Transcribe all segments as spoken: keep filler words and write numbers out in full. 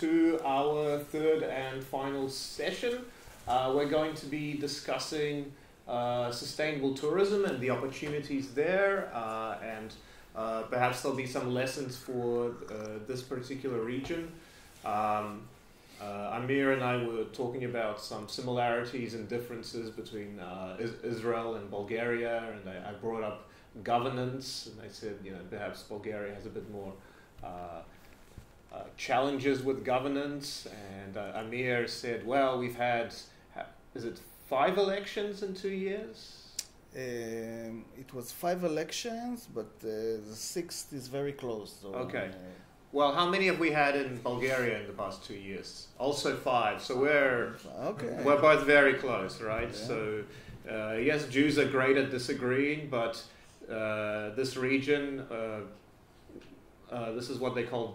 to our third and final session. Uh, we're going to be discussing uh, sustainable tourism and the opportunities there, uh, and uh, perhaps there'll be some lessons for uh, this particular region. Um, uh, Amir and I were talking about some similarities and differences between uh, is Israel and Bulgaria, and I, I brought up governance, and I said, you know, perhaps Bulgaria has a bit more uh, Uh, challenges with governance, and uh, Amir said, well, we've had, ha is it five elections in two years? Um, it was five elections, but uh, the sixth is very close. So okay. Uh, well, how many have we had in Bulgaria in the past two years? Also five, so we're, okay. we're both very close, right? Yeah. So, uh, yes, Jews are great at disagreeing, but uh, this region, uh, uh, this is what they call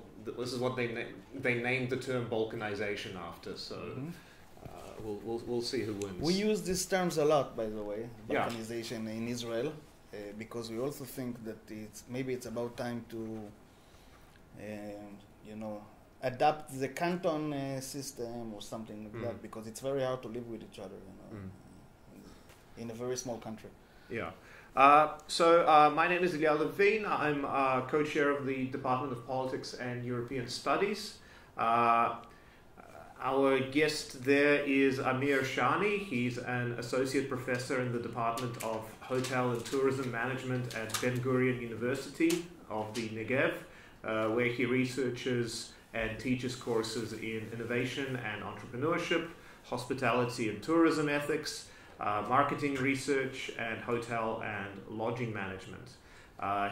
This is what they na they named the term Balkanization after. So mm-hmm. uh, we'll, we'll we'll see who wins. We use these terms a lot, by the way, Balkanization yeah. in Israel, uh, because we also think that it's maybe it's about time to, uh, you know, adapt the canton uh, system or something like mm. that, because it's very hard to live with each other, you know, mm. in a very small country. Yeah. Uh, so, uh, my name is Eli Levine. I'm uh, co-chair of the Department of Politics and European Studies. Uh, our guest there is Amir Shani. He's an associate professor in the Department of Hotel and Tourism Management at Ben Gurion University of the Negev, uh, where he researches and teaches courses in innovation and entrepreneurship, hospitality and tourism ethics, Uh, marketing research, and hotel and lodging management. Uh,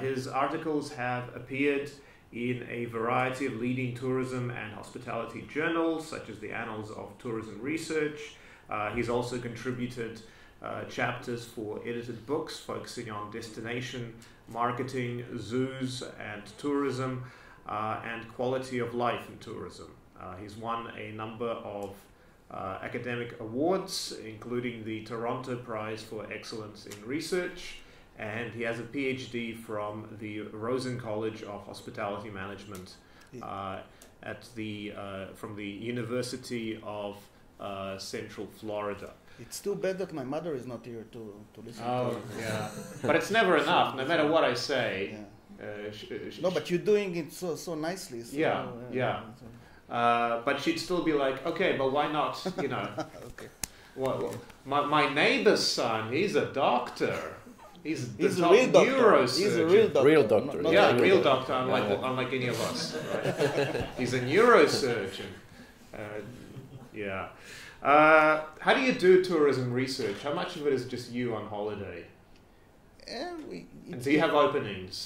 his articles have appeared in a variety of leading tourism and hospitality journals, such as the Annals of Tourism Research. Uh, he's also contributed uh, chapters for edited books focusing on destination, marketing, zoos and tourism, uh, and quality of life in tourism. Uh, he's won a number of Uh, academic awards, including the Toronto Prize for Excellence in Research, and he has a PhD from the Rosen College of Hospitality Management uh, at the uh, from the University of uh, Central Florida. It's too bad that my mother is not here to to listen. Oh to yeah, but it's never enough, no matter what I say. Yeah. Uh, sh sh no, but you're doing it so so nicely. So, yeah, uh, yeah. So. Uh, but she'd still be like, okay, but why not, you know? Okay. Well, well, my, my neighbor's son, he's a doctor. He's, the he's, a real doctor. he's a real doctor. Real doctor. No, no, yeah, a real doctor, unlike, yeah, yeah. unlike any of us. Right? He's a neurosurgeon. Uh, yeah. Uh, how do you do tourism research? How much of it is just you on holiday? Uh, we, and do you have openings?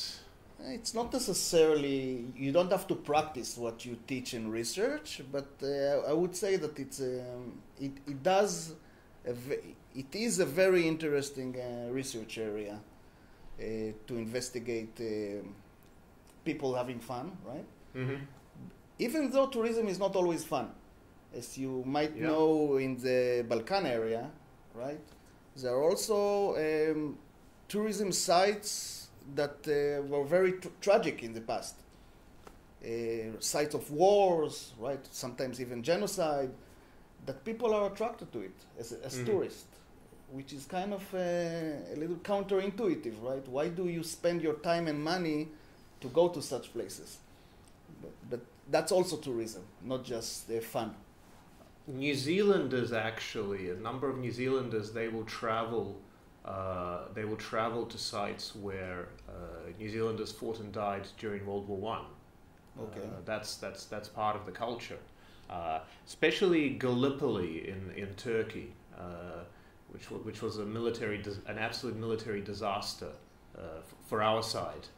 It's not necessarily, you don't have to practice what you teach in research, but uh, I would say that it's um, it, it does a v it is a very interesting uh, research area uh, to investigate uh, people having fun, right? Mm-hmm. Even though tourism is not always fun, as you might yeah. know in the Balkan area, right? There are also um, tourism sites that uh, were very tr tragic in the past. Uh, sites of wars, right? Sometimes even genocide, that people are attracted to it as, as mm-hmm. tourists, which is kind of uh, a little counterintuitive, right? Why do you spend your time and money to go to such places? But, but that's also tourism, not just uh, fun. New Zealanders actually, a number of New Zealanders, they will travel Uh, they will travel to sites where uh, New Zealanders fought and died during World War One. Okay. Uh, that's, that's, that's part of the culture. Uh, especially Gallipoli in, in Turkey, uh, which, which was a military, an absolute military disaster uh, for our side. Uh,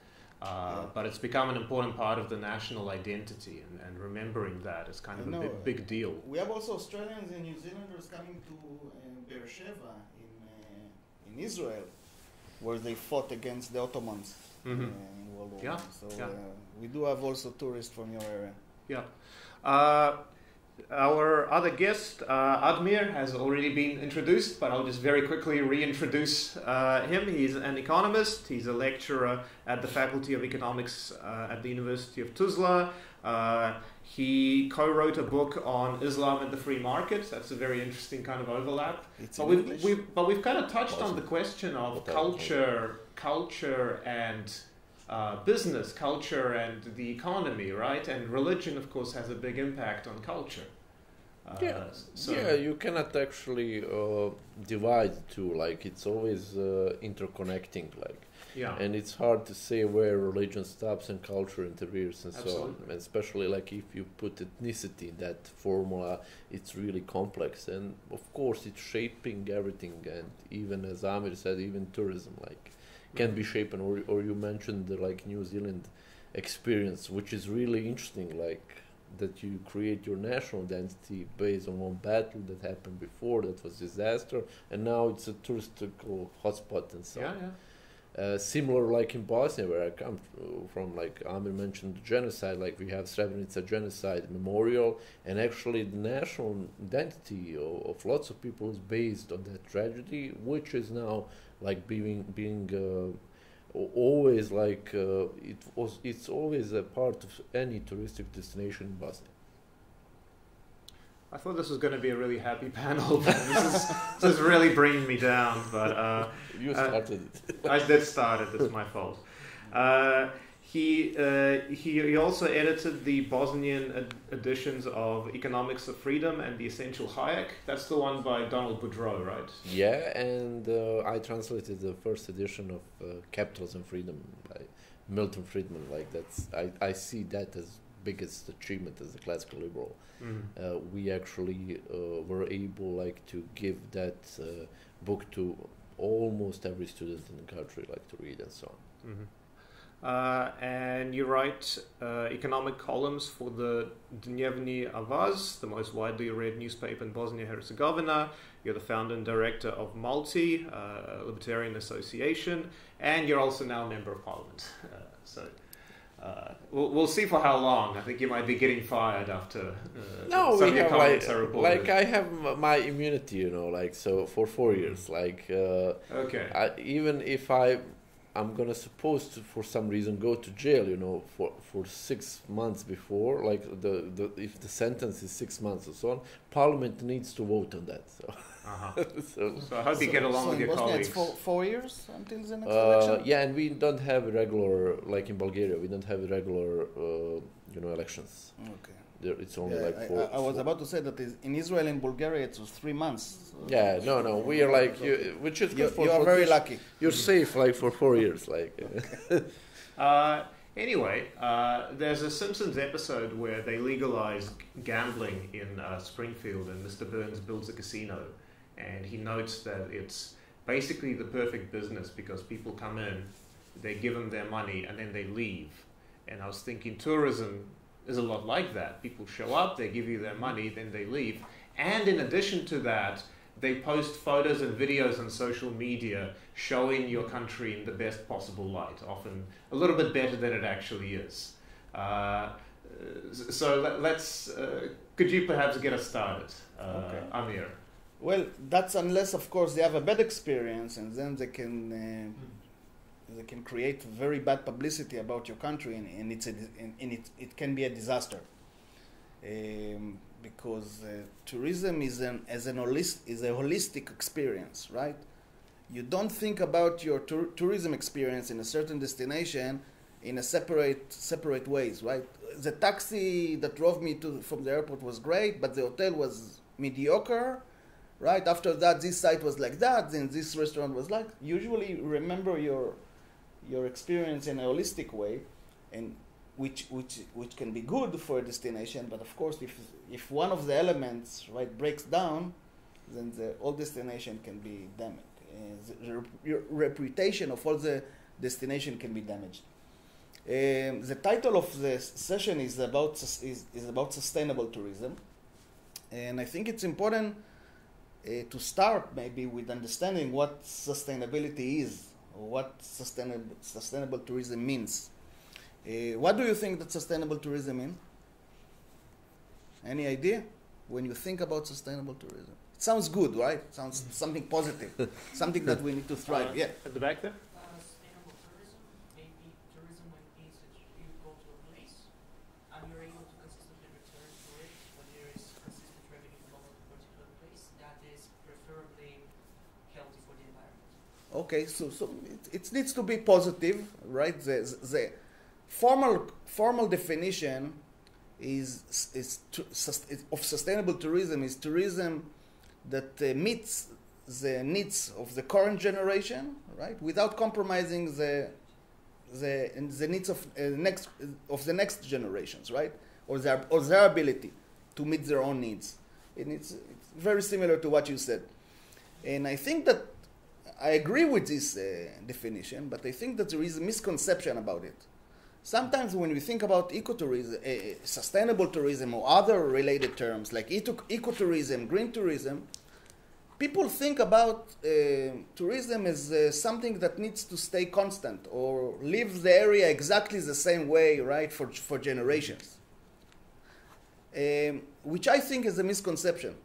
yeah. But it's become an important part of the national identity, and, and remembering that is kind of no, a big, big deal. We have also Australians and New Zealanders coming to uh, Beersheba in Israel, where they fought against the Ottomans mm-hmm. uh, in World War yeah. One. So yeah. uh, we do have also tourists from your area. Yeah. Uh, our other guest, uh, Admir, has already been introduced, but I'll just very quickly reintroduce uh, him. He's an economist. He's a lecturer at the Faculty of Economics uh, at the University of Tuzla. Uh, He co-wrote a book on Islam and the free market. That's a very interesting kind of overlap. It's but we've, we've but we've kind of touched awesome. on the question of okay. culture, culture and uh, business, culture and the economy, right? And religion, of course, has a big impact on culture. Uh, yeah. So yeah, you cannot actually uh, divide the two. Like it's always uh, interconnecting. Like. Yeah. And it's hard to say where religion stops and culture interferes and Absolutely. so on. And especially like if you put ethnicity in that formula, it's really complex. And of course, it's shaping everything. And even as Amir said, even tourism like can be shaped. Or or you mentioned the like New Zealand experience, which is really interesting. Like that you create your national identity based on one battle that happened before that was disaster, and now it's a touristical hotspot and so on. Yeah, yeah. Uh, similar like in Bosnia, where I come from, like Amir mentioned the genocide, like we have Srebrenica genocide memorial, and actually the national identity of, of lots of people is based on that tragedy, which is now like being being uh, always like uh, it was it's always a part of any touristic destination in Bosnia. I thought this was going to be a really happy panel, but this is, this is really bringing me down. But uh, you started it. I did start it. It's my fault. Uh, he, uh, he he also edited the Bosnian ed editions of Economics of Freedom and The Essential Hayek. That's the one by Donald Boudreaux, right? Yeah, and uh, I translated the first edition of uh, Capitals and Freedom by Milton Friedman. Like that's I, I see that as biggest achievement as a classical liberal. Mm. Uh, we actually uh, were able like to give that uh, book to almost every student in the country like to read and so on. Mm-hmm. Uh, and you write uh, economic columns for the Dnevni Avaz, the most widely read newspaper in Bosnia-Herzegovina. You're the founder and director of MALTI, uh, a libertarian association, and you're also now a member of parliament. Uh, so. Uh, we'll, we'll see for how long. I think you might be getting fired after uh, no, some we have comments like, are reported. Like I have my immunity, you know, like so for four years. Like uh, okay, I, even if I, I'm gonna supposed to for some reason go to jail, you know, for for six months before, like the, the if the sentence is six months or so on, Parliament needs to vote on that. So. Uh-huh. so, so how do you so, get along so with your Bosnia colleagues? It's four, four years until the next uh, election? Yeah, and we don't have regular, like in Bulgaria, we don't have regular, uh, you know, elections. Okay. There, it's only yeah, like four. I, I was four. about to say that is in Israel and Bulgaria it was three months. So yeah, no, no, we are like, you, which is good you, for... You are very lucky. You're safe like for four years, like... Okay. uh, Anyway, uh, there's a Simpsons episode where they legalize gambling in uh, Springfield, and Mister Burns builds a casino. And he notes that it's basically the perfect business because people come in, they give them their money, and then they leave. And I was thinking tourism is a lot like that. People show up, they give you their money, then they leave. And in addition to that, they post photos and videos on social media showing your country in the best possible light, often a little bit better than it actually is. Uh, so let, let's, uh, could you perhaps get us started, uh, okay. Amir? Well, that's unless, of course, they have a bad experience and then they can uh, they can create very bad publicity about your country, and, and it's a, and, and it it can be a disaster. Um, because uh, tourism is an as an holist, is a holistic experience, right? You don't think about your tur tourism experience in a certain destination in a separate separate ways, right? The taxi that drove me to from the airport was great, but the hotel was mediocre. Right after that, this site was like that, then this restaurant was like. Usually, remember your your experience in a holistic way, and which which which can be good for a destination. But of course, if if one of the elements right breaks down, then the whole destination can be damaged. Uh, the rep your reputation of all the destination can be damaged. Um, the title of the session is about is is about sustainable tourism, and I think it's important. Uh, to start maybe with understanding what sustainability is, or what sustainable, sustainable tourism means. Uh, what do you think that sustainable tourism means? Any idea? When you think about sustainable tourism, it sounds good, right? It sounds something positive, something that we need to thrive. Uh, yeah. At the back there? Uh, sustainable tourism, maybe tourism means that you go to a place and you're able to consistently Okay, so, so it, it needs to be positive, right? The, the formal, formal definition is, is to, of sustainable tourism is tourism that uh, meets the needs of the current generation, right, without compromising the the the needs of uh, next of the next generations, right, or their or their ability to meet their own needs. And it's, it's very similar to what you said. And I think that I agree with this uh, definition, but I think that there is a misconception about it. Sometimes when we think about ecotourism, uh, sustainable tourism, or other related terms like ecotourism, green tourism, people think about uh, tourism as uh, something that needs to stay constant or leave the area exactly the same way, right, for, for generations, um, which I think is a misconception,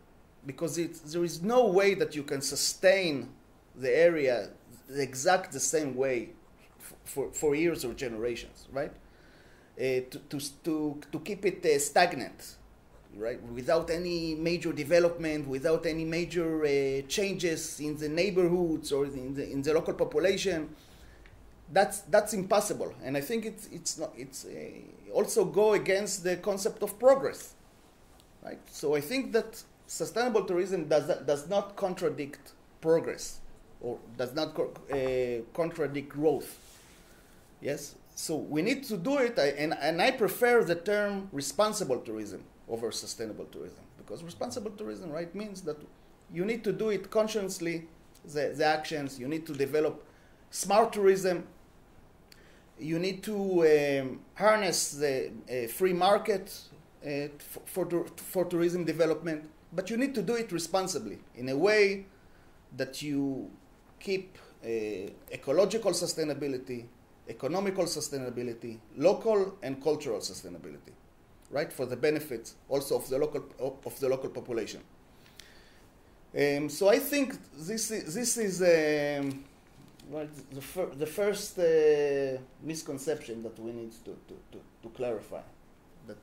because it's, there is no way that you can sustain the area the exact the same way for, for years or generations, right, uh, to, to, to, to keep it uh, stagnant. Right, without any major development, without any major uh, changes in the neighborhoods or in the in the local population, that's that's impossible. And I think it's it's not it's uh, also go against the concept of progress, right? So I think that sustainable tourism does does not contradict progress, or does not co uh, contradict growth. Yes, so we need to do it, I, and and I prefer the term responsible tourism over sustainable tourism, because responsible tourism, right, means that you need to do it consciously, the, the actions, you need to develop smart tourism, you need to um, harness the uh, free market uh, for, for, for tourism development, but you need to do it responsibly, in a way that you keep uh, ecological sustainability, economical sustainability, local and cultural sustainability. Right, for the benefits also of the local of the local population. Um, so I think this is, this is um, well, the fir the first uh, misconception that we need to to, to, to clarify, that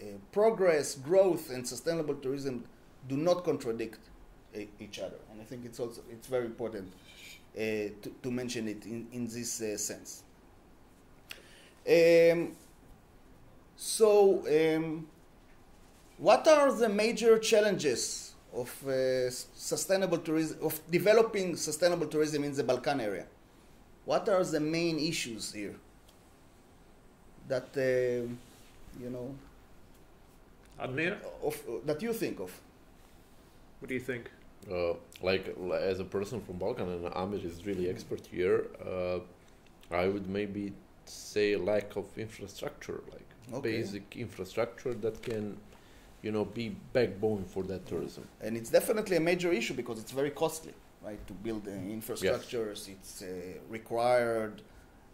uh, progress, growth, and sustainable tourism do not contradict uh, each other. And I think it's also it's very important uh, to, to mention it in in this uh, sense. Um, So, um, what are the major challenges of uh, sustainable tourism, of developing sustainable tourism in the Balkan area? What are the main issues here that uh, you know? Admir, of, of, that you think of? What do you think? Uh, like, as a person from Balkan, and Amir is really expert here, uh, I would maybe say lack of infrastructure, like. Okay. Basic infrastructure that can, you know, be backbone for that tourism. And it's definitely a major issue, because it's very costly, right? To build uh, infrastructures, yes. It's uh, required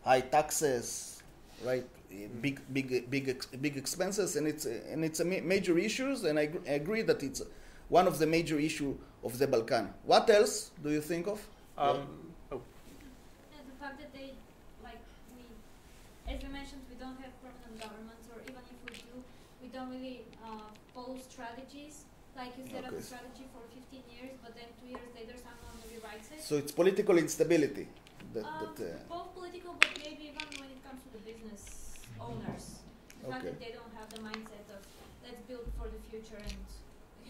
high taxes, right? Mm. Big, big, big, ex big expenses, and it's uh, and it's a ma major issues. And I, gr I agree that it's one of the major issue of the Balkan. What else do you think of? Um, yeah. Oh. The fact that they, like we, as you mentioned, we don't have permanent government. Don't really uh, follow strategies, like you set okay. up a strategy for fifteen years, but then two years later someone rewrites it. So it's political instability. That, um, that, uh, both political, but maybe even when it comes to the business owners. The okay. fact that they don't have the mindset of let's build for the future and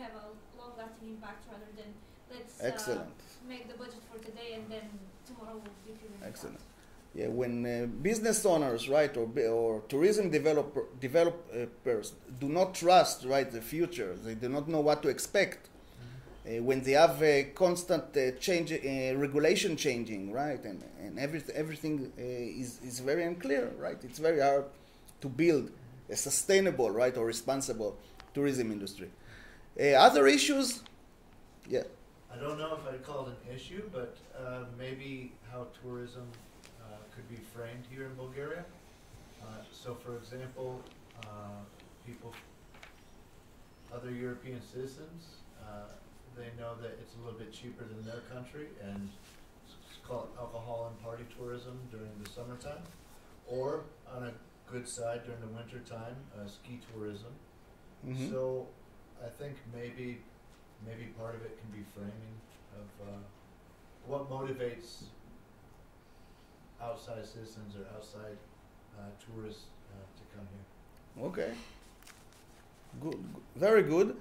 have a long-lasting impact, rather than let's uh, make the budget for today and then tomorrow will be doing excellent. Impact. Yeah, when uh, business owners, right, or or tourism developer, developers do not trust, right, the future, they do not know what to expect. Mm-hmm. uh, when they have a constant uh, change, uh, regulation changing, right, and and every, everything uh, is is very unclear, right. It's very hard to build a sustainable, right, or responsible tourism industry. Uh, other issues, yeah. I don't know if I'd call it an issue, but uh, maybe how tourism could be framed here in Bulgaria. Uh, so, for example, uh, people, other European citizens, uh, they know that it's a little bit cheaper than their country, and it's called alcohol and party tourism during the summertime, or on a good side during the winter time, uh, ski tourism. Mm-hmm. So, I think maybe, maybe part of it can be framing of uh, what motivates outside citizens or outside uh, tourists uh, to come here. Okay. Good. Very good.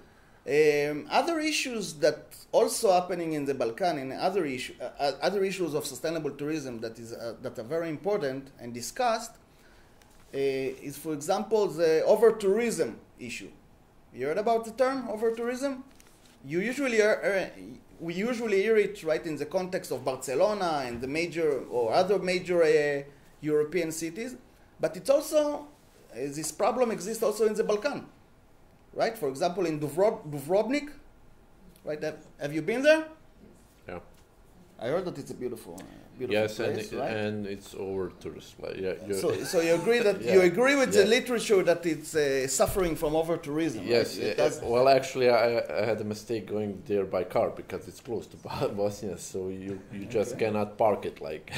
Um, other issues that also happening in the Balkan, and other issue, uh, other issues of sustainable tourism that is uh, that are very important and discussed, uh, is, for example, the over tourism issue. You heard about the term over tourism? You usually are, uh, we usually hear it right in the context of Barcelona and the major or other major uh, European cities, but it's also uh, this problem exists also in the Balkan. Right, for example, in Duvrov Dubrovnik, right? Have, have you been there? Yeah. I heard that it's a beautiful, uh, beautiful yes, place, and, it, right? and it's over tourist. Yeah. So, so you agree that yeah. you agree with yeah. the literature that it's uh, suffering from over tourism. Yes. Right? It does. Well, actually, I, I had a mistake going there by car because it's close to Bosnia, so you you just okay. cannot park it like.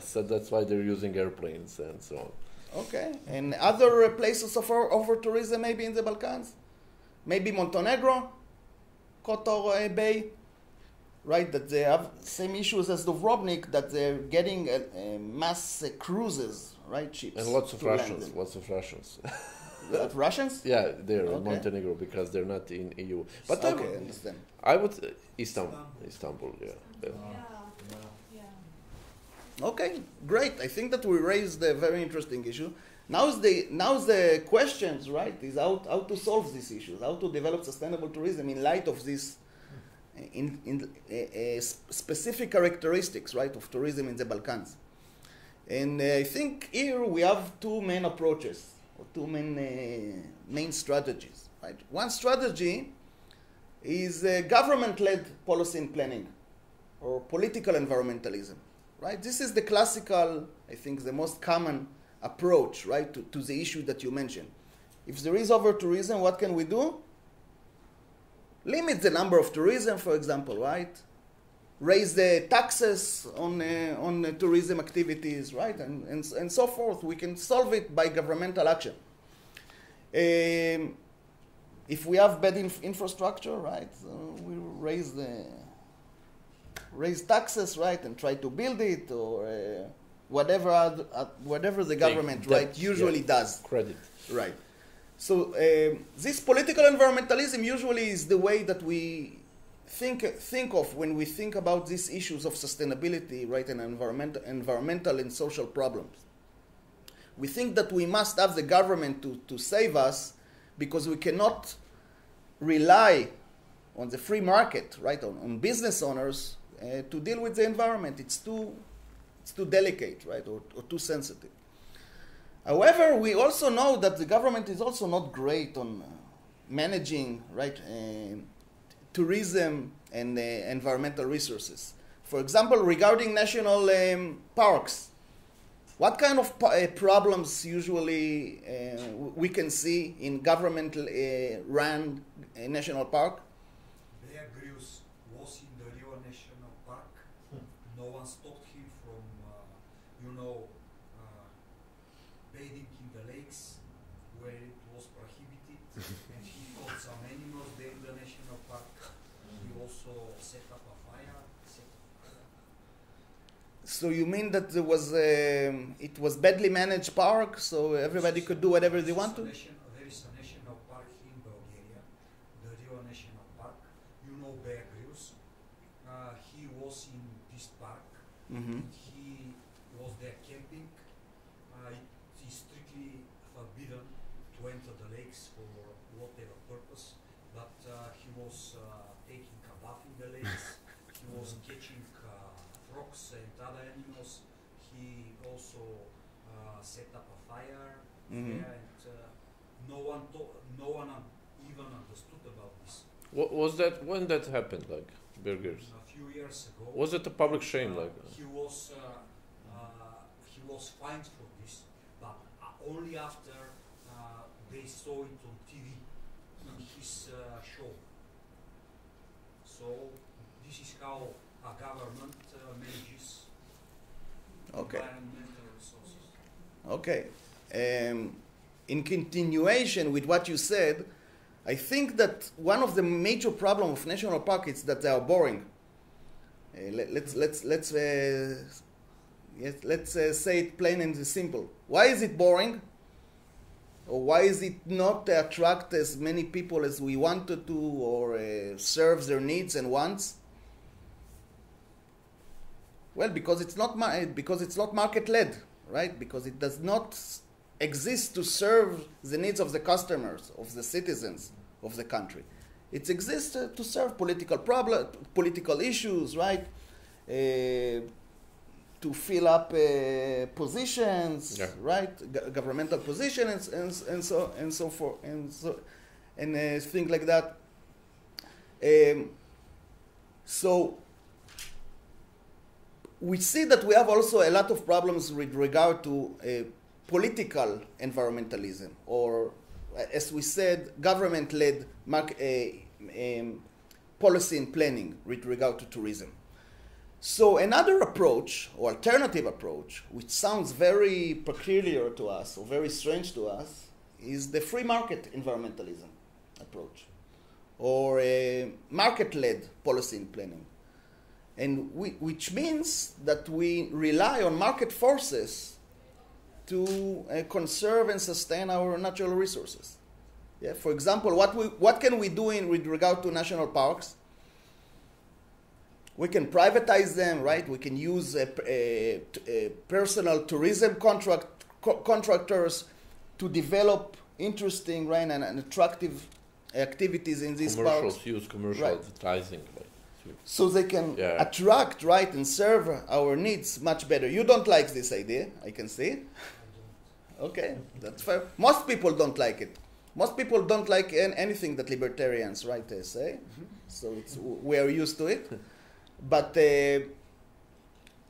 So that's why they're using airplanes and so on. Okay, and other places of over tourism maybe in the Balkans. Maybe Montenegro, Kotor Bay, right? That they have same issues as Dubrovnik, that they're getting uh, uh, mass uh, cruises, right? Ships and lots of Russians, London. lots of Russians. What, Russians? Yeah, they're okay. in Montenegro because they're not in E U. But okay, I would, I understand. I would uh, Istanbul, Istanbul, yeah. Yeah. Yeah. yeah. Okay, great. I think that we raised a very interesting issue. Now's the, now's the questions, right, is how, how to solve these issues, how to develop sustainable tourism in light of these in, in, uh, uh, specific characteristics, right, of tourism in the Balkans. And uh, I think here we have two main approaches, or two main, uh, main strategies, right? One strategy is uh, government-led policy and planning, or political environmentalism, right? This is the classical, I think, the most common approach, right, to, to the issue that you mentioned. If there is over tourism, what can we do? Limit the number of tourism, for example, right? Raise the taxes on, uh, on the tourism activities, right? And, and, and so forth. We can solve it by governmental action. Um, if we have bad inf infrastructure, right, so we raise, the, raise taxes, right, and try to build it, or... Uh, Whatever, uh, whatever the government Take right, that, usually yeah, does. Credit. Right. So um, this political environmentalism usually is the way that we think, think of when we think about these issues of sustainability, right, and environment, environmental and social problems. We think that we must have the government to, to save us because we cannot rely on the free market, right, on, on business owners uh, to deal with the environment. It's too... It's too delicate, right, or, or too sensitive. However, we also know that the government is also not great on uh, managing, right, uh, tourism and uh, environmental resources. For example, regarding national um, parks, what kind of uh, problems usually uh, we can see in government-run uh, uh, national park? Bear Grylls was in the Rila National Park. No one stopped. You know, uh, bathing in the lakes where it was prohibited, and he caught some animals there in the national park. He also set up a fire. Set up a fire. So you mean that there was um, it was badly managed park, so everybody could do whatever they want to? Nation, there is a national park in Bulgaria, the Rila National Park. You know Bear Grylls. Uh, he was in this park. Mm-hmm. He was there camping. Uh, it is strictly forbidden to enter the lakes for whatever purpose, but uh, he was uh, taking a bath in the lakes, he was catching uh, frogs and other animals, he also uh, set up a fire, mm-hmm. and uh, no one no one even understood about this. What was that, when that happened, like, Bear Grylls? A few years ago. Was it a public shame? Uh, like? He was... Uh, was fined for this, but only after uh, they saw it on T V in his uh, show. So this is how a government uh, manages okay. environmental resources. Okay. Um, in continuation with what you said, I think that one of the major problems of national parks is that they are boring. Uh, let, let's let's let's. Uh, Yes, let's uh, say it plain and simple. Why is it boring? Or why is it not attract as many people as we wanted to, or uh, serves their needs and wants? Well, because it's not because it's not market-led, right? Because it does not exist to serve the needs of the customers, of the citizens of the country. It exists to serve political problem, political issues, right? Uh, to fill up uh, positions, yeah. right? G governmental positions and, and and so and so forth and so and uh, things like that. Um, so we see that we have also a lot of problems with regard to uh, political environmentalism, or as we said, government-led uh, um, policy and planning with regard to tourism. So another approach, or alternative approach, which sounds very peculiar to us, or very strange to us, is the free market environmentalism approach, or a market-led policy and planning, and we, which means that we rely on market forces to uh, conserve and sustain our natural resources. Yeah? For example, what, we, what can we do in, with regard to national parks? We can privatize them, right? We can use a, a, a personal tourism contract, co contractors to develop interesting, right, and, and attractive activities in these parks. Commercials use commercial right. advertising. Right? So they can yeah. attract, right, and serve our needs much better. You don't like this idea, I can see. Okay, that's fair. Most people don't like it. Most people don't like anything that libertarians, right, they say. Mm-hmm. So it's, we are used to it. But uh,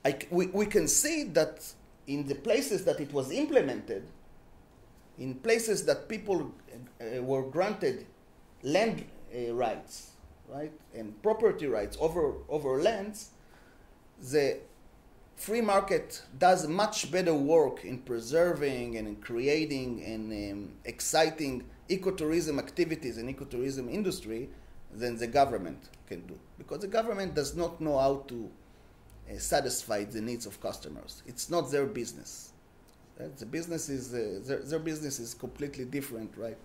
I, we, we can see that in the places that it was implemented, in places that people uh, were granted land uh, rights, right, and property rights over, over lands, the free market does much better work in preserving and in creating and um, exciting ecotourism activities and ecotourism industry than the government can do, because the government does not know how to uh, satisfy the needs of customers. It's not their business. Right? The business is uh, their, their business is completely different, right?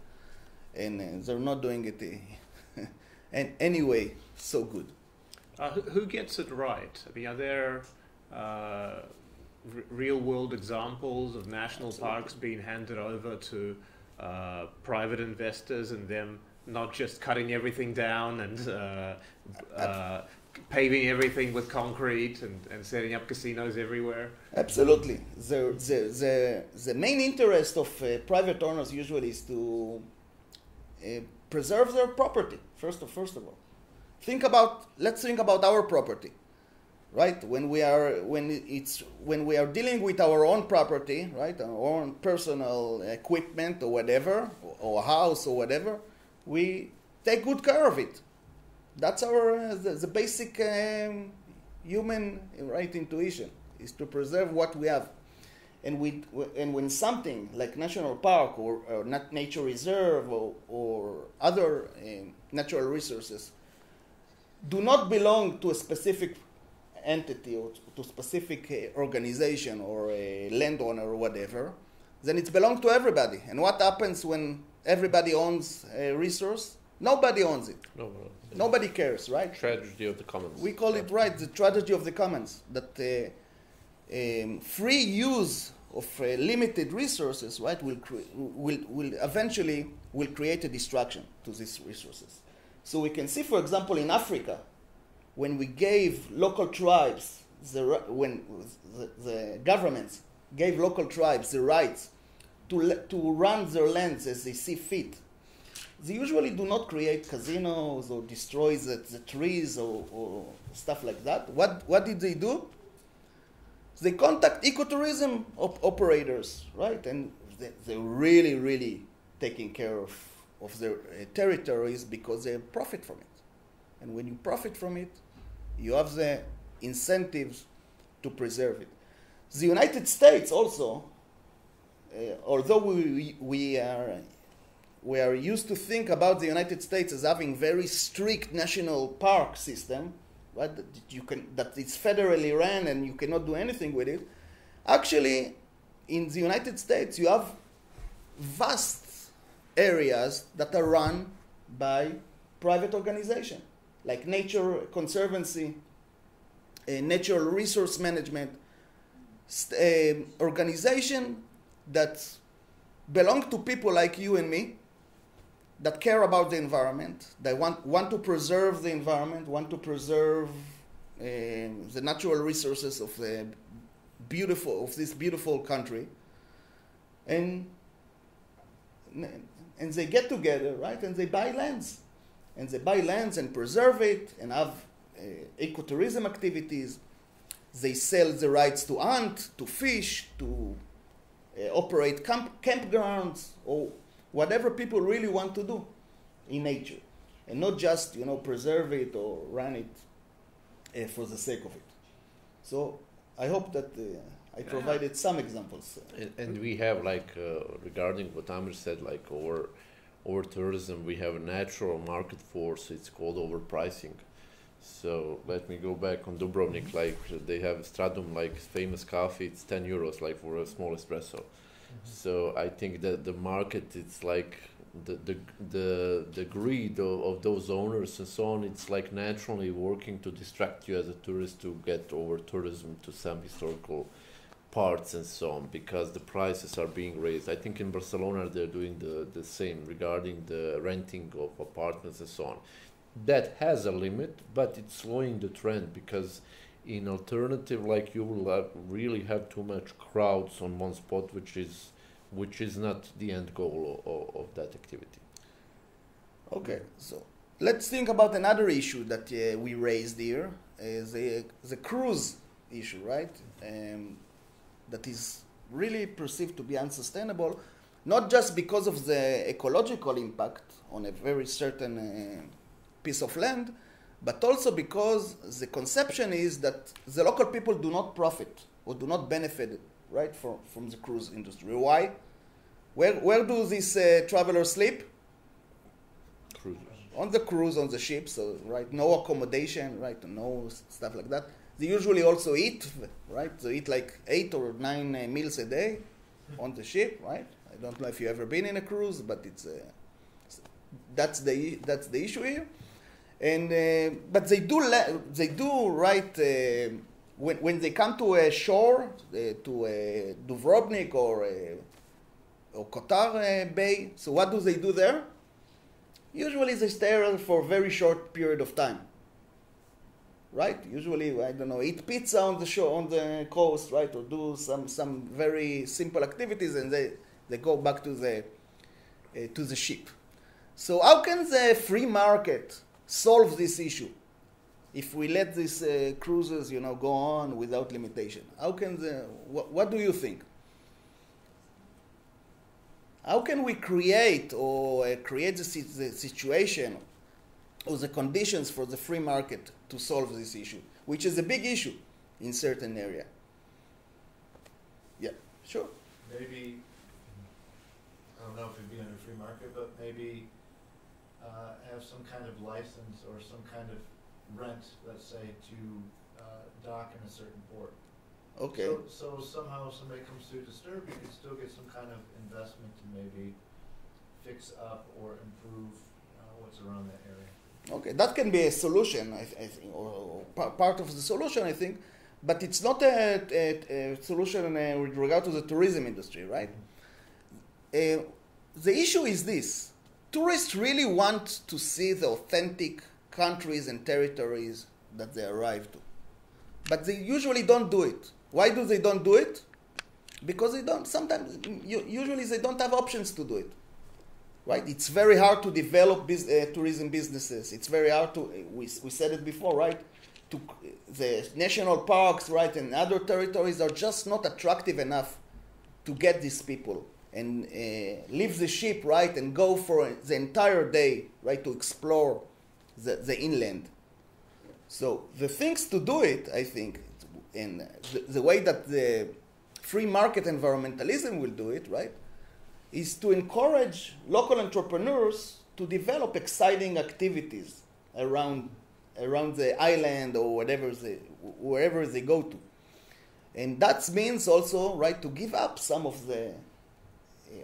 And uh, they're not doing it. Uh, and anyway, so good. Uh, who, who gets it right? I mean, are there uh, r real-world examples of national Absolutely. Parks being handed over to uh, private investors and them? Not just cutting everything down and uh, uh, paving everything with concrete and, and setting up casinos everywhere? Absolutely. The, the, the, the main interest of uh, private owners usually is to uh, preserve their property, first of, first of all. Think about, let's think about our property, right? When we are, when it's, when we are dealing with our own property, right, our own personal equipment or whatever, or, or house or whatever, we take good care of it. That's our uh, the, the basic um, human right intuition is to preserve what we have, and we and when something like national park or, or not nature reserve or, or other um, natural resources do not belong to a specific entity or to a specific uh, organization or a landowner or whatever, then it belongs to everybody. And what happens when everybody owns a resource? Nobody owns it. No, nobody cares, right? Tragedy of the commons. We call yeah. it, right, the tragedy of the commons, that uh, um, free use of uh, limited resources, right, will, will, will eventually will create a distraction to these resources. So we can see, for example, in Africa, when we gave local tribes, the, when the, the governments gave local tribes the rights To, to run their lands as they see fit, they usually do not create casinos or destroy the, the trees or, or stuff like that. What, what did they do? They contact ecotourism op operators, right? And they, they're really, really taking care of, of their uh, territories because they profit from it. And when you profit from it, you have the incentives to preserve it. The United States also, Uh, although we, we, are, we are used to think about the United States as having very strict national park system, right, that, you can, that it's federally ran and you cannot do anything with it, Actually, in the United States, you have vast areas that are run by private organizations, like Nature Conservancy, uh, Natural Resource Management, uh, organization that belong to people like you and me that care about the environment. They want, want to preserve the environment, want to preserve uh, the natural resources of the beautiful of this beautiful country, and and they get together, right? And they buy lands, and they buy lands and preserve it, and have uh, ecotourism activities. They sell the rights to hunt, to fish, to uh, operate camp campgrounds, or whatever people really want to do in nature, and not just, you know, preserve it or run it uh, for the sake of it. So I hope that uh, I provided some examples. And, and we have, like, uh, regarding what Amir said, like over, over tourism, we have a natural market force. It's called overpricing. So let me go back on Dubrovnik. Like, they have Stradun, like famous coffee. It's ten euros, like, for a small espresso. So I think that the market, it's like the the the, the greed of, of those owners and so on. It's like naturally working to distract you as a tourist to get over tourism to some historical parts and so on, because the prices are being raised. I think in Barcelona they're doing the, the same regarding the renting of apartments and so on. That has a limit, but it's slowing the trend, because in alternative, like, you will have really have too much crowds on one spot, which is which is not the end goal of, of that activity. Okay, so let's think about another issue that uh, we raised here, uh, the the cruise issue, right? Um, that is really perceived to be unsustainable, not just because of the ecological impact on a very certain uh, piece of land, but also because the conception is that the local people do not profit or do not benefit, right, from, from the cruise industry. Why? Where, where do these uh, travelers sleep? Cruises. On the cruise, on the ship, so, right, no accommodation, right, no stuff like that. They usually also eat, right? They eat like eight or nine uh, meals a day on the ship, right? I don't know if you've ever been in a cruise, but it's, uh, that's, the, that's the issue here. And uh, but they do they do right uh, when when they come to a shore uh, to a Dubrovnik or a, or Kotor Bay. So what do they do there? Usually they stay there for a very short period of time, right? Usually, I don't know, eat pizza on the shore, on the coast, right, or do some some very simple activities, and they they go back to the uh, to the ship. So how can the free market solve this issue if we let these uh, cruises, you know, go on without limitation? How can the, wh what do you think? How can we create or uh, create the, si the situation or the conditions for the free market to solve this issue, which is a big issue in certain area? Yeah, sure. Maybe, I don't know if it'd be under free market, but maybe Uh, have some kind of license or some kind of rent, let's say, to uh, dock in a certain port. Okay. So, so somehow somebody comes to disturb, you can still get some kind of investment to maybe fix up or improve uh, what's around that area. Okay, that can be a solution, I, th I think, or, or pa part of the solution, I think, but it's not a, a, a solution uh, with regard to the tourism industry, right? Mm-hmm. uh, the issue is this. Tourists really want to see the authentic countries and territories that they arrive to. But they usually don't do it. Why do they don't do it? Because they don't, sometimes, usually they don't have options to do it, right? It's very hard to develop bus uh, tourism businesses. It's very hard to, we, we said it before, right? To, the national parks, right, and other territories are just not attractive enough to get these people and uh, leave the ship, right, and go for the entire day, right, to explore the, the inland. So the things to do it, I think, and the, the way that the free market environmentalism will do it, right, is to encourage local entrepreneurs to develop exciting activities around, around the island or whatever they, wherever they go to. And that means also, right, to give up some of the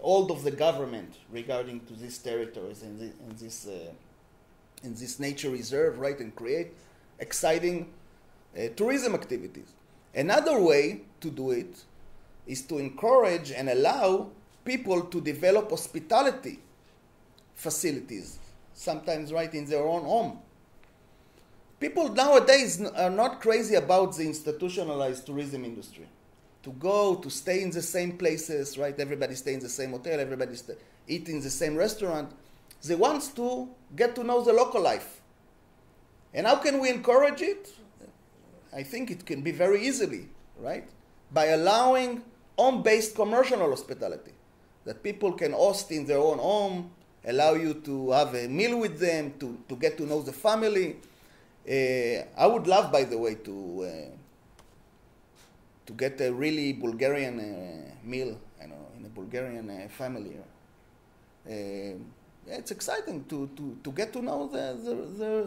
all of the government regarding to these territories and this and this, uh, and this nature reserve, right, and create exciting uh, tourism activities. Another way to do it is to encourage and allow people to develop hospitality facilities, sometimes right in their own home. People nowadays are not crazy about the institutionalized tourism industry. To go, to stay in the same places, right? Everybody stay in the same hotel, everybody stay, eat in the same restaurant. They want to get to know the local life. And how can we encourage it? I think it can be very easily, right? By allowing home-based commercial hospitality, that people can host in their own home, allow you to have a meal with them, to, to get to know the family. Uh, I would love, by the way, to uh, to get a really Bulgarian uh, meal, you know, in a Bulgarian uh, family. Uh, it's exciting to, to, to get to know the, the,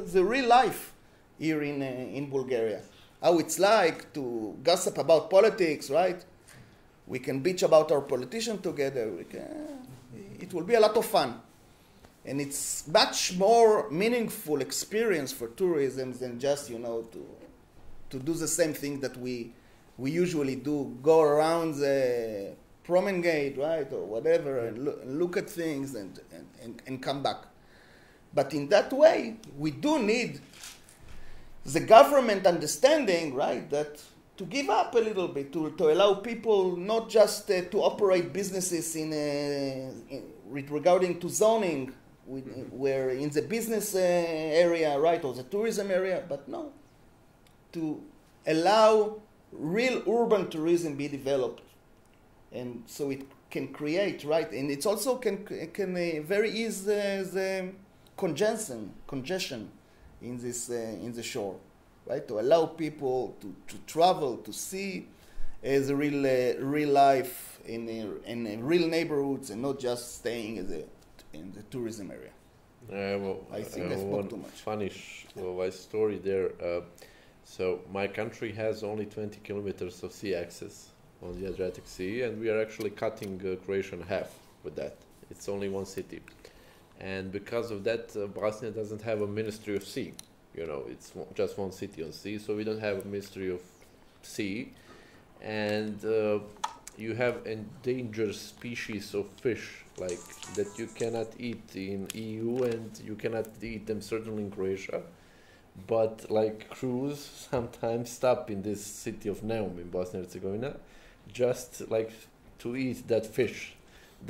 the, the real life here in, uh, in Bulgaria. How it's like to gossip about politics, right? We can bitch about our politicians together. We can, it will be a lot of fun. And it's much more meaningful experience for tourism than just, you know, to to do the same thing that we we usually do, go around the promenade, right, or whatever, and look, look at things and, and, and, and come back. But in that way, we do need the government understanding, right, that to give up a little bit, to, to allow people not just uh, to operate businesses in, a, in regarding to zoning, we, mm-hmm. where in the business uh, area, right, or the tourism area, but no, to allow real urban tourism be developed, and so it can create, right, and it also can can uh, very ease uh, the congestion congestion in this uh, in the shore, right, to allow people to, to travel, to see uh, the real uh, real life in the, in the real neighborhoods, and not just staying in the in the tourism area. Uh, well, I think uh, I spoke one too much. Funny well, story there. Uh, So my country has only twenty kilometers of sea access on the Adriatic Sea, and we are actually cutting uh, Croatia in half with that. It's only one city. And because of that, uh, Bosnia doesn't have a ministry of sea. You know, it's just one city on sea, so we don't have a ministry of sea. And uh, you have endangered species of fish, like that you cannot eat in E U, and you cannot eat them certainly in Croatia. But like crews sometimes stop in this city of Neum in Bosnia-Herzegovina just like to eat that fish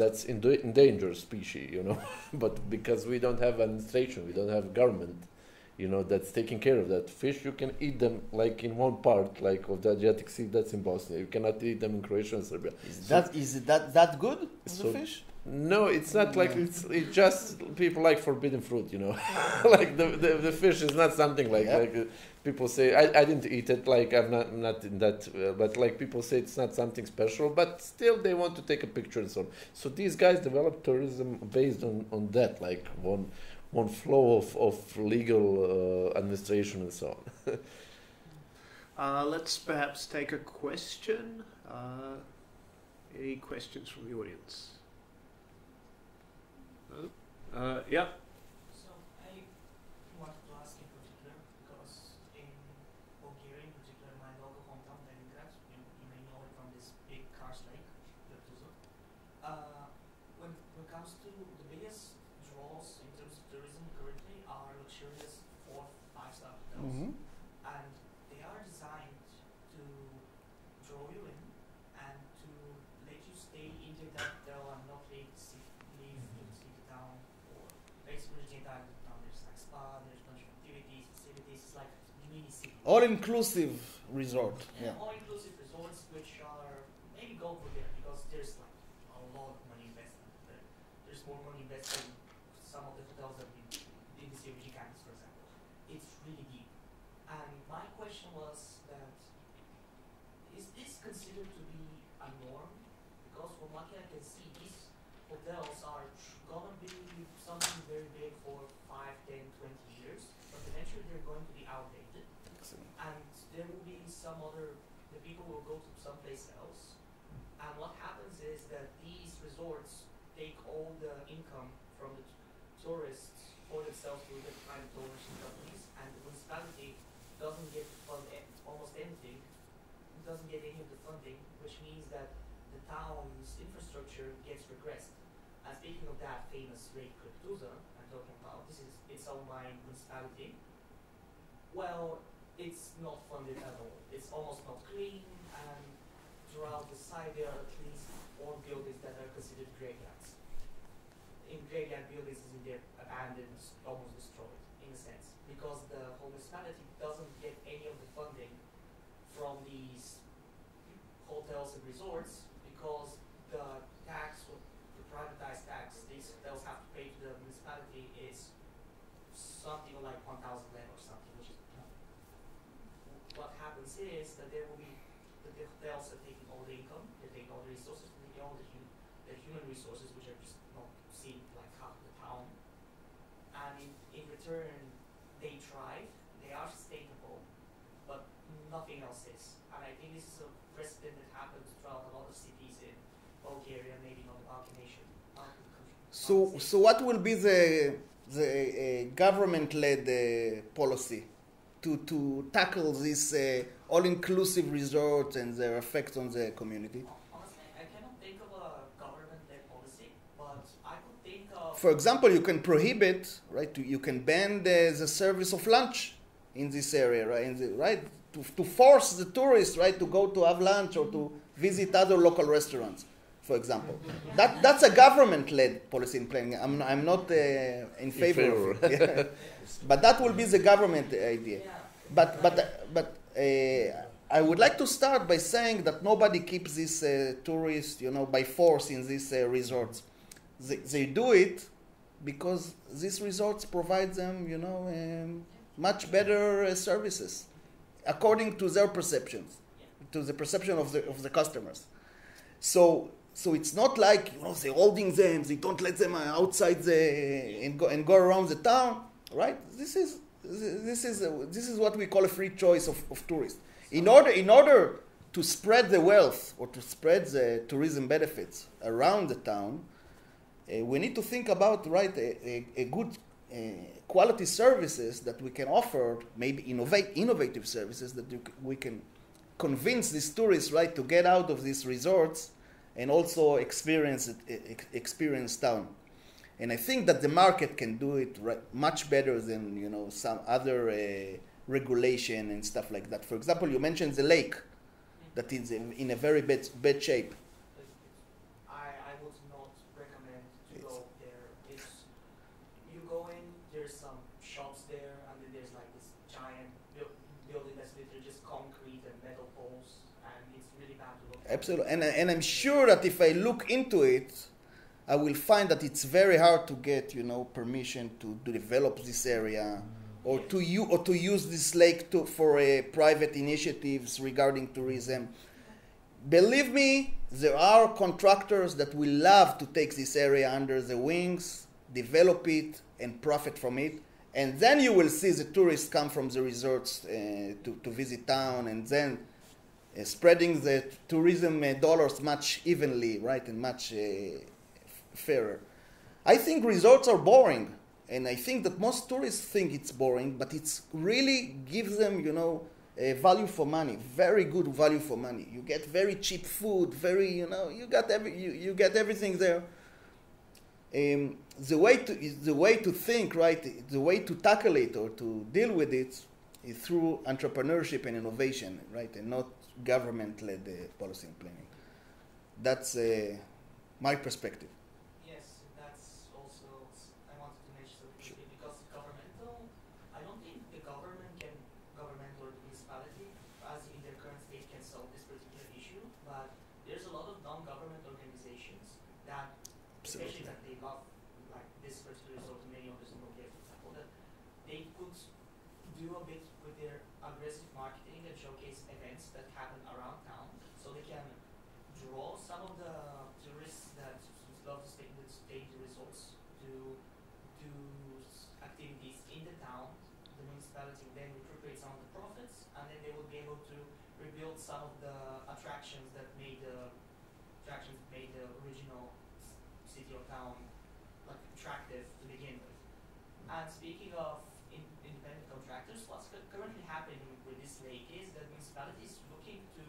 that's in the endangered species, you know. But because we don't have administration, we don't have government, you know, that's taking care of that fish, you can eat them like in one part, like of the Adriatic Sea that's in Bosnia. You cannot eat them in Croatia and Serbia. Is so that is it that that good? So the fish? No, it's not like it's. It just people like forbidden fruit, you know. Like the, the the fish is not something like yep. like uh, people say. I I didn't eat it. Like I'm not I'm not in that. Uh, but like people say, it's not something special. But still, they want to take a picture and so on. So these guys develop tourism based on on that, like one one flow of of legal uh, administration and so on. uh, let's perhaps take a question. Uh, any questions from the audience? Uh, yeah. So I wanted to ask in particular because in Bulgaria, in particular, my local hometown, Leningrad, you, you may know it from this big karst lake, the Tuzla. Uh, when, when it comes to the biggest draws in terms of tourism currently are luxurious four, five star hotels, mm-hmm. and they are designed to draw you in and to let you stay in that hotel and not leave the city. All-inclusive resort. Yeah. All-inclusive resorts, which are maybe go for there because there's like a lot of money invested. There's more money invested in some of the hotels that we did in the C B D campus, for example. It's really deep. And my question was that is this considered to be a norm? Because from what I can see, these hotels are going to be something very big for five, ten, twenty years, but eventually they're going to be outdated. And there will be some other the people will go to someplace else. And what happens is that these resorts take all the income from the tourists for themselves to the private ownership companies, and the municipality doesn't get fund almost anything, doesn't get any of the funding, which means that the town's infrastructure gets regressed. And speaking of that famous lake Tuzla I'm talking about, this is in some my municipality. Well, it's not funded at all. It's almost not clean, and throughout the site there are at least four buildings that are considered graveyards. In graveyard buildings is in there abandoned, almost destroyed, in a sense, because the whole municipality doesn't get any of the funding from these hotels and resorts because the tax, the privatized tax these hotels have to pay to the municipality is something like one thousand lei or something. Which is what happens is that there will be that the hotels are taking all the income, they take all the resources, they take all the, hu the human resources, which are just not seen like half the town. And in, in return, they thrive, they are sustainable, but nothing else is. And I think this is a precedent that happens throughout a lot of cities in Bulgaria, maybe not the Balkan nation. So, so what will be the the uh, government-led uh, policy to to tackle this uh, all-inclusive resort and their effect on the community? Honestly, I cannot think of a government-led policy, but I could think of. For example, you can prohibit, right? You can ban the, the service of lunch in this area, right? In the, right? To to force the tourists, right, to go to have lunch or to visit other local restaurants, for example. That that's a government-led policy in planning. I'm I'm not uh, in favor of it. Yeah. But that will be the government idea. Yeah. But but uh, but uh, I would like to start by saying that nobody keeps these uh, tourists, you know, by force in these uh, resorts. They they do it because these resorts provide them, you know, um, much better uh, services, according to their perceptions, yeah. to the perception of the of the customers. So so it's not like, you know, they're holding them, they don't let them outside the and go and go around the town, right? This is this is a, this is what we call a free choice of, of tourists. In order in order to spread the wealth or to spread the tourism benefits around the town, uh, we need to think about, right, a, a, a good. Uh, quality services that we can offer, maybe innovate, innovative services that we can convince these tourists, right, to get out of these resorts and also experience experience town. And I think that the market can do it right, much better than, you know, some other uh, regulation and stuff like that. For example, you mentioned the lake that is in, in a very bad, bad shape. Absolutely, and, and I'm sure that if I look into it, I will find that it's very hard to get, you know, permission to, to develop this area, or to you or to use this lake to for uh, private initiatives regarding tourism. Believe me, there are contractors that will love to take this area under their wings, develop it, and profit from it. And then you will see the tourists come from the resorts uh, to to visit town, and then. Uh, spreading the tourism uh, dollars much evenly, right, and much uh, fairer. I think resorts are boring, and I think that most tourists think it's boring, but it's really gives them, you know, uh, value for money, very good value for money. You get very cheap food, very, you know, you got every, you, you get everything there. Um, the way to the way to think, right, the way to tackle it or to deal with it is through entrepreneurship and innovation, right, and not government-led uh, policy and planning. That's uh, my perspective. Yes, that's also I wanted to mention sure. because governmental. I don't think the government can, government or the municipality, as in their current state, can solve this particular issue. But there's a lot of non-government organizations that, especially that they love, like this particular resort, many others in Bulgaria, for example, that they could do a bit with their aggressive marketing and showcase events that happen around town, so they can draw some of the tourists that love to stay in the resorts to do activities in the town. The municipality then recuperate some of the profits, and then they will be able to rebuild some of the attractions that made the attractions that made the original city or town like attractive to begin with. And speaking of in, independent contractors, what's currently happening with this lake is that municipalities looking to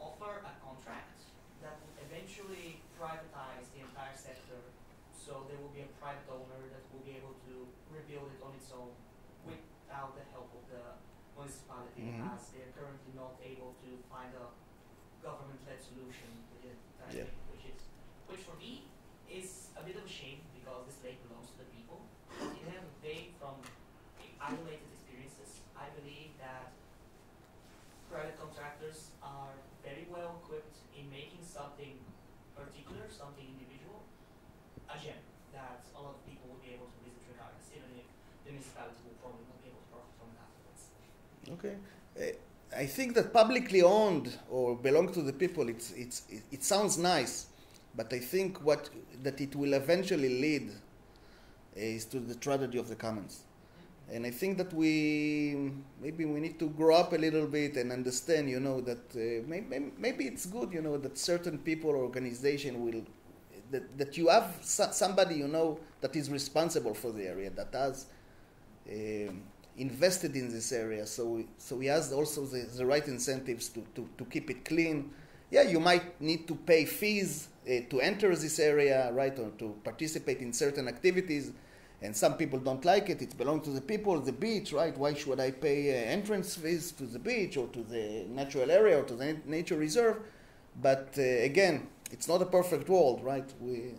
offer a contract that will eventually privatize the entire sector. So there will be a private owner that will be able to rebuild it on its own without the help of the municipality, mm-hmm. as they're currently not able to find a government-led solution, yeah. which is, which for me is a bit of a shame because this lake belongs to the people. It has a day from isolated experiences. I believe that private contractors are very well equipped in making something particular, something individual, a gem that a lot of people will be able to visit regardless, even if the municipality will probably not be able to profit from it afterwards. Okay. Uh, I think that publicly owned or belong to the people, it's, it's, it, it sounds nice, but I think what that it will eventually lead is to the tragedy of the commons. And I think that we maybe we need to grow up a little bit and understand, you know, that uh, maybe, maybe it's good, you know, that certain people or organization will, that, that you have so somebody, you know, that is responsible for the area, that has um, invested in this area. So, so he has also the, the right incentives to, to, to keep it clean. Yeah, you might need to pay fees uh, to enter this area, right, or to participate in certain activities. And some people don't like it. It belongs to the people, the beach, right? Why should I pay uh, entrance fees to the beach or to the natural area or to the nature reserve? But uh, again, it's not a perfect world, right? We,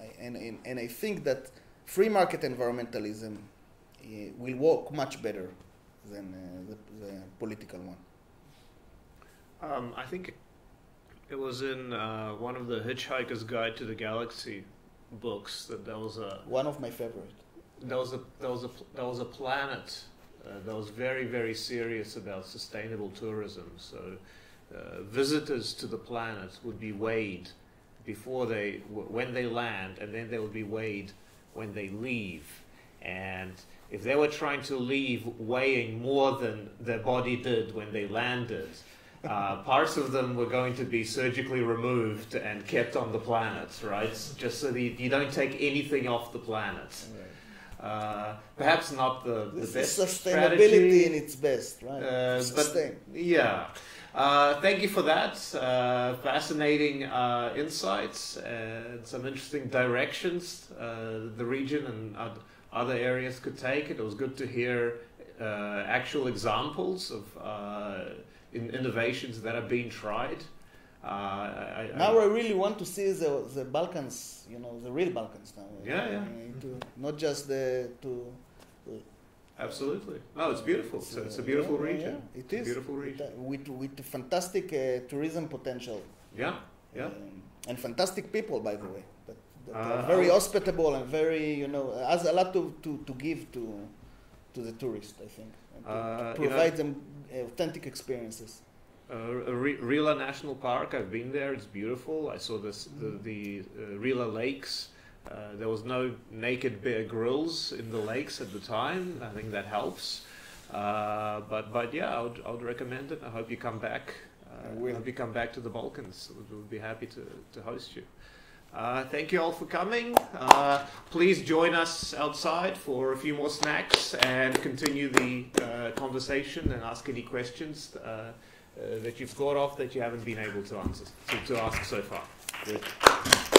I, and, and, and I think that free market environmentalism uh, will work much better than uh, the, the political one. Um, I think it was in uh, one of the Hitchhiker's Guide to the Galaxy books that that was a one of my favorite. That was a that was a that was a planet uh, that was very very serious about sustainable tourism. So uh, visitors to the planet would be weighed before they w when they land, and then they would be weighed when they leave. And if they were trying to leave weighing more than their body did when they landed, Uh, parts of them were going to be surgically removed and kept on the planet, right? Just so that you don't take anything off the planet. Uh, perhaps not the, the best strategy. Sustainability in its best, right? Uh, Sustain. But, yeah. Uh, thank you for that. Uh, fascinating uh, insights and some interesting directions uh, the region and uh, other areas could take. It was good to hear uh, actual examples of uh, In innovations that are being tried. Uh, I, I, now I really want to see the the Balkans, you know, the real Balkans now. Yeah, yeah. Uh, to, not just the to. Uh, Absolutely. No, it's beautiful. It's, so it's a beautiful yeah, region. Yeah, yeah. It is. It's a beautiful region with with fantastic uh, tourism potential. Yeah, yeah. Um, and fantastic people, by the way. That, that uh, are very hospitable and very, you know, has a lot to to, to give to to the tourist, I think. To, uh, to provide you know, them authentic experiences. Uh, Rila National Park, I've been there, it's beautiful. I saw this, the, the uh, Rila Lakes. Uh, there was no naked Bear Grylls in the lakes at the time. I think that helps. Uh, but, but yeah, I would, I would recommend it. I hope you come back. Uh, I will. I hope you come back to the Balkans. We'll be happy to, to host you. Uh, thank you all for coming. Uh, please join us outside for a few more snacks and continue the uh, conversation and ask any questions uh, uh, that you've thought of that you haven't been able to answer, to, to ask so far. Good.